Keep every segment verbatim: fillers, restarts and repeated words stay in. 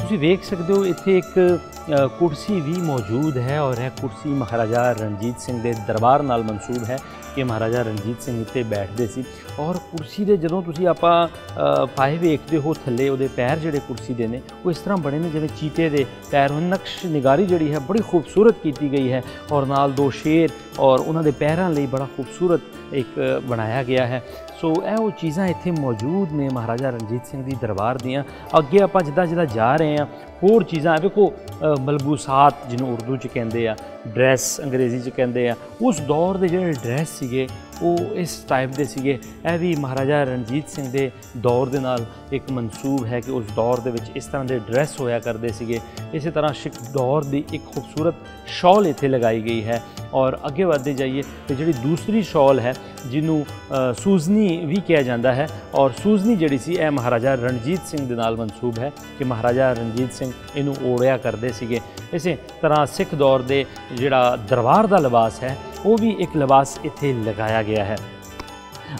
तुम देख सकते हो इत्थे एक कुर्सी भी मौजूद है और है कुर्सी महाराजा रणजीत सिंह के दरबार नाल मनसूब है कि महाराजा रणजीत सिंह इत्थे बैठते सी। और कुर्सी के जदों तुसीं आपां पाए वेखदे हो थल्ले उहदे पैर जिहड़े कुर्सी दे ने वो इस तरह बने ने जिवें चीते दे पैर होण। नक्श निगारी जिहड़ी है बड़ी खूबसूरत कीती गई है और नाल दो शेर और उन्हां दे पैरां लई बड़ा खूबसूरत एक बनाया गया है। सो ये वो चीज़ां इत्थे मौजूद ने महाराजा रणजीत सिंह दी दरबार दियाँ। अगे आपां जिद्दां जिद्दां जा रहे हैं होर चीज़ां देखो, मलबूसात जिन्होंने उर्दू च कहंदे आ, ड्रैस अंग्रेज़ी च कहंदे आ, उस दौर के जिहड़े ड्रैस सीगे वो इस टाइप के सीगे। यह भी महाराजा रणजीत सिंह के दौर के नाल एक मनसूब है कि उस दौर के विच इस तरह के ड्रैस होया करते सीगे। इस तरह शिक दौर की एक खूबसूरत शॉल इत्थे लगाई गई है। और अगे बढ़ते जाइए तो जी दूसरी शॉल है जिन्हों सूजनी भी कहा जाता है और सूजनी जिहड़ी सी यह महाराजा रणजीत सिंह दे नाल मनसूब है कि महाराजा रणजीत सिंह इनू ओढ़िया करते सीगे। इस तरह सिख दौर के जिहड़ा दरबार का लिबास है वो भी एक लिबास इत्थे लगाया गया है।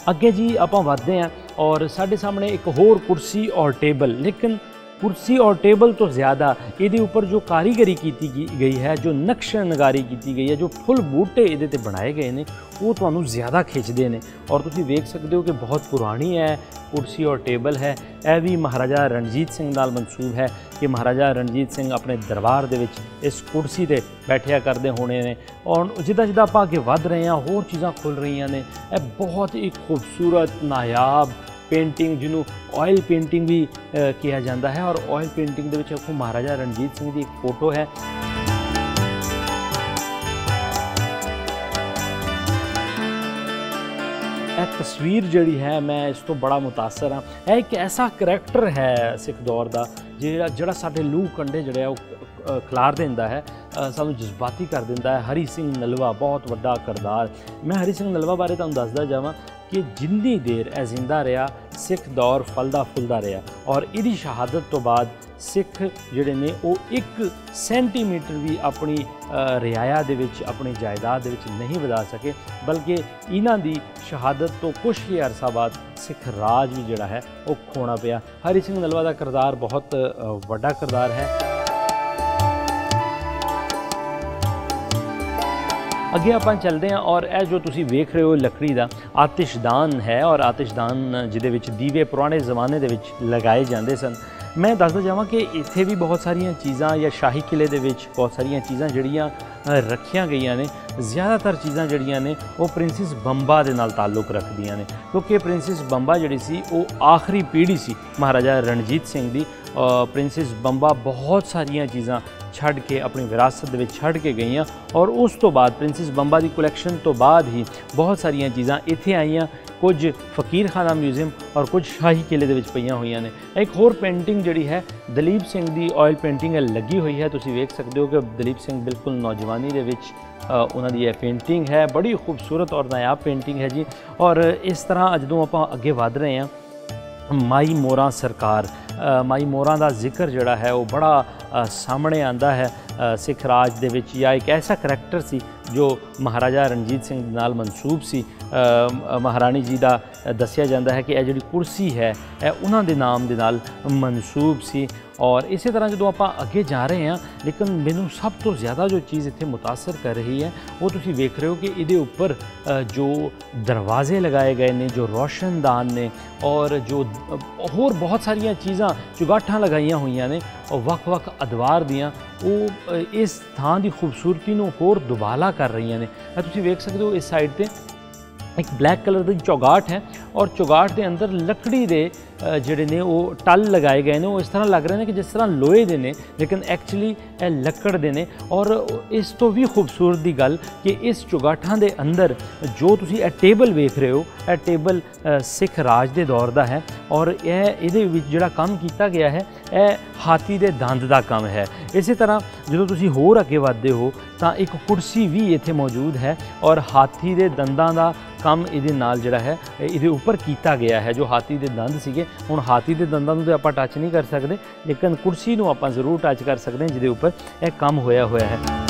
अगे जी आपां वधदे हैं और साढ़े सामने एक होर कुर्सी और टेबल, लेकिन कुर्सी और टेबल तो ज़्यादा ये उपर जो कारीगरी की गई है, जो नक्श नगारी की गई है, जो फुल बूटे ये ते बनाए गए हैं वो तो ज़्यादा खिंचते हैं। और तुम देख सकते हो कि बहुत पुरानी है कुर्सी और टेबल है। यह भी महाराजा रणजीत सिंह नाल मनसूब है कि महाराजा रणजीत सिंह अपने दरबार दे विच इस कुर्सी ते बैठिया करते होने ने। और जिदा जिदा आप आगे वध रहे हैं होर चीज़ां खुल रही ने। यह बहुत ही खूबसूरत नायाब पेंटिंग जिन्हों ऑयल पेंटिंग भी किया जाता है और ऑयल पेंटिंग दे विच आपको महाराजा रणजीत सिंह की एक फोटो है। यह तस्वीर जिहड़ी है मैं इस तो बड़ा मुतासर हाँ। यह एक ऐसा करैक्टर है सिख दौर का जिहड़ा जिहड़ा साडे लूह कंडे जिहड़े आ खिलार देंदा है, सानू जज्बाती कर देंदा है। हरी सिंह नलवा बहुत वड्डा करदार। मैं हरी सिंह नलवा बारे तुहानू दसदा जावां कि जिन्नी देर ए जिंदा रहा सिख दौर फलदा फुलदा रहा और इहदी शहादत तो बाद सिख जिहड़े ने वो एक सेंटीमीटर भी अपनी रियाया दे विच अपनी जायदाद दे विच नहीं वधा सके, बल्कि इन्हां दी शहादत तो कुछ ही अरसा बाद सिख राज भी जिहड़ा है वो खोना पिया। हरी सिंह नलवा दा किरदार बहुत वड्डा किरदार है। अगे आपां चलते हैं और यह जो तुसी वेख रहे हो लकड़ी का आतिशदान है और आतिशदान जिहदे विच दीवे पुराने जमाने दे विच लगाए जाते सन। मैं दसदा जावां कि इत्थे भी बहुत सारिया चीज़ां या शाही किले दे विच बहुत सारिया चीज़ां जिहड़ियां रखिया गई ने, ज़्यादातर चीज़ां जिहड़ियां ने वो प्रिंसिस बंबा दे नाल ताल्लुक रखदियां ने, क्योंकि प्रिंसिस बंबा जिहड़ी सी वो आखिरी पीढ़ी सी महाराजा रणजीत सिंह दी। प्रिंसिस बंबा बहुत सारिया चीज़ां छड़ के अपनी विरासत दे विच छड़ के गई और उस तो बाद प्रिंसिस बंबा दी कलैक्शन तो बाद ही बहुत सारिया चीज़ां इत्थे आईयां, कुछ फकीर खाना म्यूजियम और कुछ शाही किले दे विच पईयां होईयां ने। एक होर पेंटिंग जिहड़ी है दलीप सिंह दी ऑयल पेंटिंग लगी हुई है। तुसीं वेख सकदे हो कि दलीप सिंह बिल्कुल नौजवानी दे विच उन्हां दी यह पेंटिंग है, बड़ी खूबसूरत और नायाब पेंटिंग है जी। और इस तरह जदों आपां अगे वध रहे हैं माई मोरां सरकार, माई मोरां का जिक्र जोड़ा है वो बड़ा आ, सामने आता है सिख राज दे विच, या एक ऐसा करैक्टर सी जो महाराजा रणजीत सिंह नाल मनसूब सी। महाराणी जी का दसिया जाता है कि यह जी कुर्सी है यह उन्हां दे नाम दे नाल मनसूब सी। और इस तरह जो आप अगे जा रहे हैं लेकिन मैनू सब तो ज़्यादा जो चीज़ इत्थे मुतासर कर रही है वो तुसी वेख रहे हो कि इहदे उपर जो दरवाजे लगाए गए ने, जो रोशनदान ने और जो होर बहुत सारिया चीज़ां चुगाठां लगाईयां होईयां ने और वख-वख अदवार दियां वो इस थां दी खूबसूरती नूं होर दुबाला कर रही ने। तुसी वेख सकते हो इस साइड पे एक ब्लैक कलर की चौगाट है और चौगाट के अंदर लकड़ी दे जिहड़े ने वो टल लगाए गए हैं, वो इस तरह लग रहे हैं कि जिस तरह लोहे दे ने लेकिन एक्चुअली ये लकड़ दे ने। और इस तो भी खूबसूरत की गल कि इस चौगाठा दे अंदर जो तुसी ए टेबल वेख रहे हो ए टेबल सिख राज दे दौर दा है और यह इहदे विच जिहड़ा काम किया गया है यह हाथी दे दंद दा काम है। इस तरह जदों तुसी होर अगे वधदे हो तो एक कुर्सी भी इत्थे मौजूद है और हाथी दे दंदां दा काम इहदे नाल जिहड़ा है इहदे उपर कीता गया है। जो हाथी दे दंद सीगे हुण हाथी दे दंदां नूं ते आपां टच नहीं कर सकदे लेकिन कुर्सी नूं आपां जरूर टच कर सकदे जिहदे उपर यह काम होया होया है।